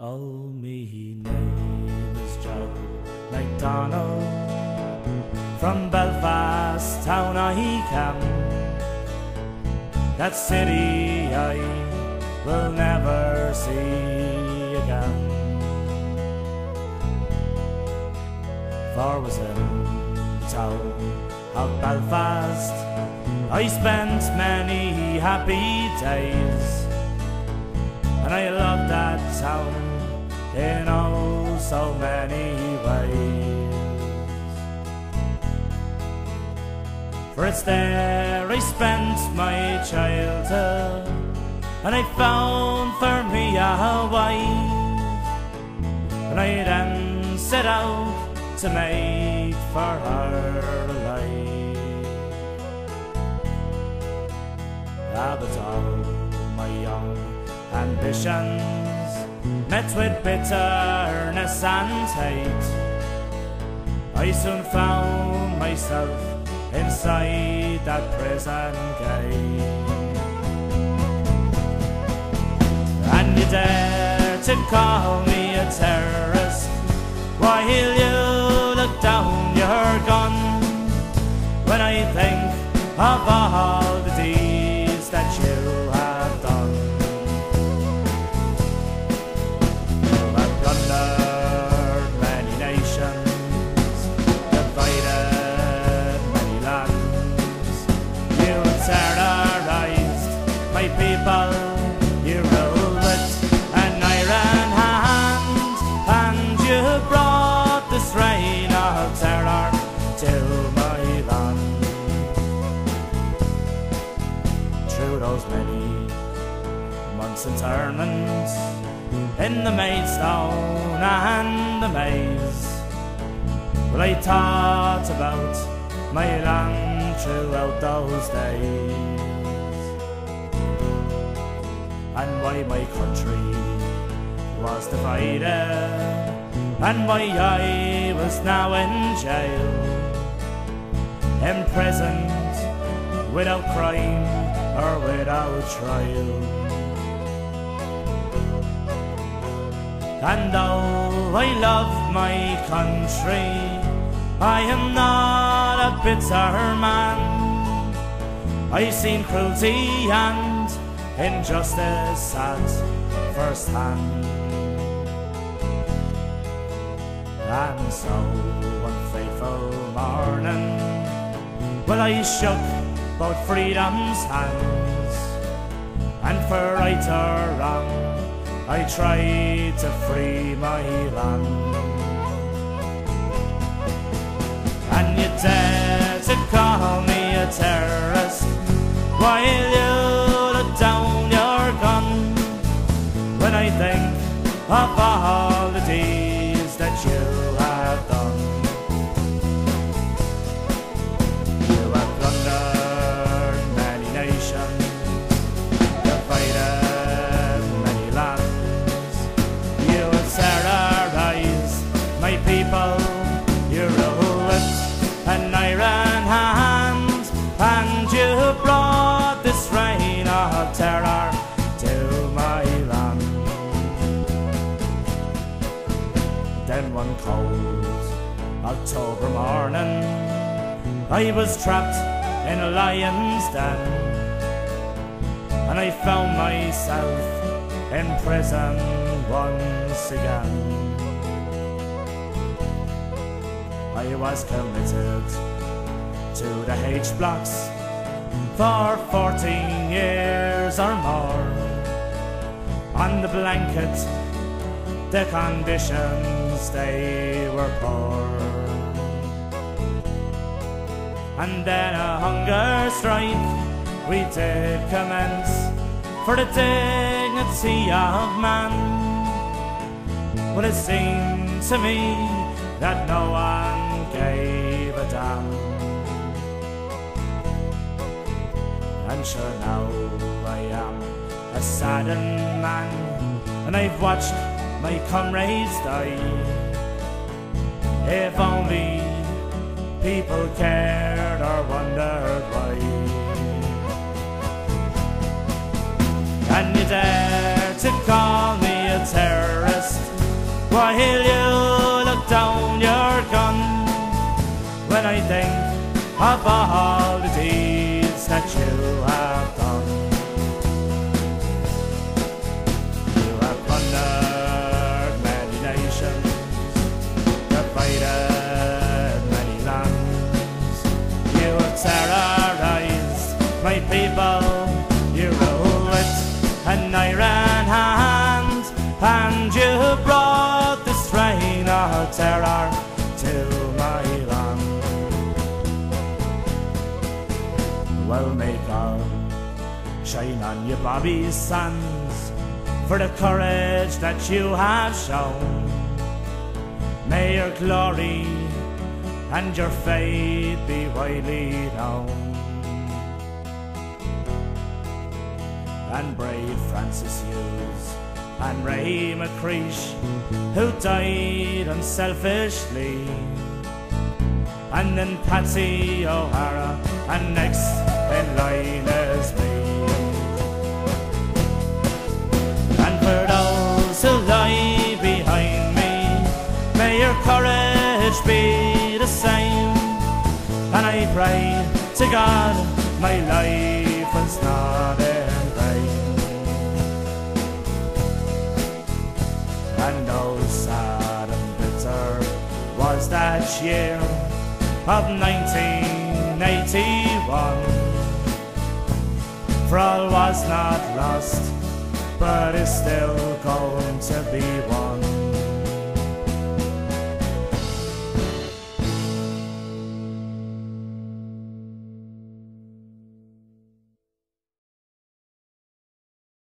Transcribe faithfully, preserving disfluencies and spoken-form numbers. Oh, me name is Joe McDonald. From Belfast town I come. That city I will never see again. For was in town of Belfast I spent many happy days, and I love that town in oh so many ways. For it's there I spent my childhood, and I found for me a wife, and I then set out to make for her life. Ah, but all my young ambitions met with bitterness and hate. I soon found myself inside that prison gate. And you dare to call me a terrorist while you look down your gun, when I think of all the deeds that you have done. You rule with an iron hand, and you brought this reign of terror to my land. Through those many months' internment in the Maidstone and the maze, well, I thought about my land throughout those days. And why my country was divided, and why I was now in jail, imprisoned without crime or without trial. And though I love my country, I am not a bitter man. I've seen cruelty and injustice at first hand. And so one fateful morning, well, I shook both freedom's hands, and for right or wrong I tried to free my land. And you dare to call me a terrorist while you down your gun, when I think of all the deeds that you have done. You have plundered many nations, divided many lands. You have terrorized my people. You rule with an iron hand, and you brought this reign of terror to my land. Then one cold October morning I was trapped in a lion's den, and I found myself in prison once again. I was committed to the H blocks for fourteen years or more, on the blanket, the conditions they were poor. And then a hunger strike we did commence for the dignity of man. Well, it seemed to me that no one gave a damn. And sure now I am a saddened man, and I've watched my comrades die. If only people cared or wondered why. And you dare to call me a terrorist Why will you look down your gun when I think of all the deeds that you have done? You have plundered many nations, divided many lands. You have terrorized my people. You rule with an iron hand, and you brought terror to my land. Well, may God shine on you, Bobby Sands, for the courage that you have shown. May your glory and your faith be widely known. And brave Francis Hughes and Ray McCreish, who died unselfishly, and then Patsy O'Hara, and next in line is me. And for those who lie behind me, may your courage be the same. And I pray to God my life was not in vain. And oh, sad and bitter was that year of nineteen eighty-one. For all was not lost, but is still going to be won.